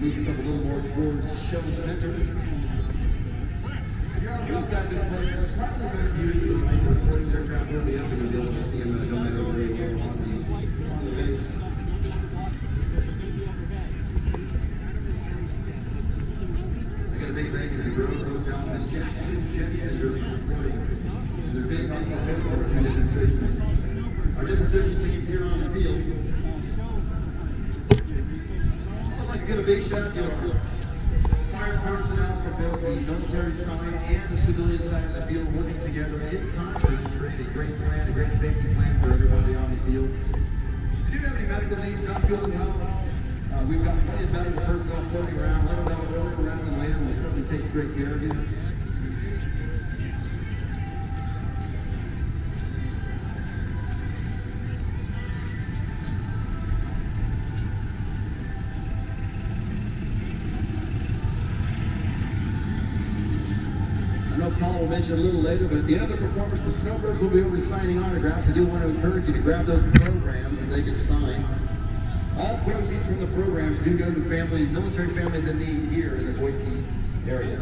moves up a little more towards show center. Who's got this place? Probably better beauty. Sporting aircraft will be up in the middle of the end of the night over here on the base. They got a big bank in the Grove Hotel and the Jet Center Sporting. They're big on the airport and demonstrations. Our demonstration team's here on the field. I'd like to give a big shout out to our fire personnel for both the military side and the civilian side of the field working together in concert to create a great plan, a great safety plan for everybody on the field. If you do have any medical needs, not feeling well, we've got plenty of medical personnel floating around. Let them know we'll work around them later. We'll certainly take great care of you. Paul will mention a little later, but at the end of the performance, the Snowbirds will be over signing autographs. I do want to encourage you to grab those programs and they can sign. All proceeds from the programs do go to families, military families in need here in the Boise area.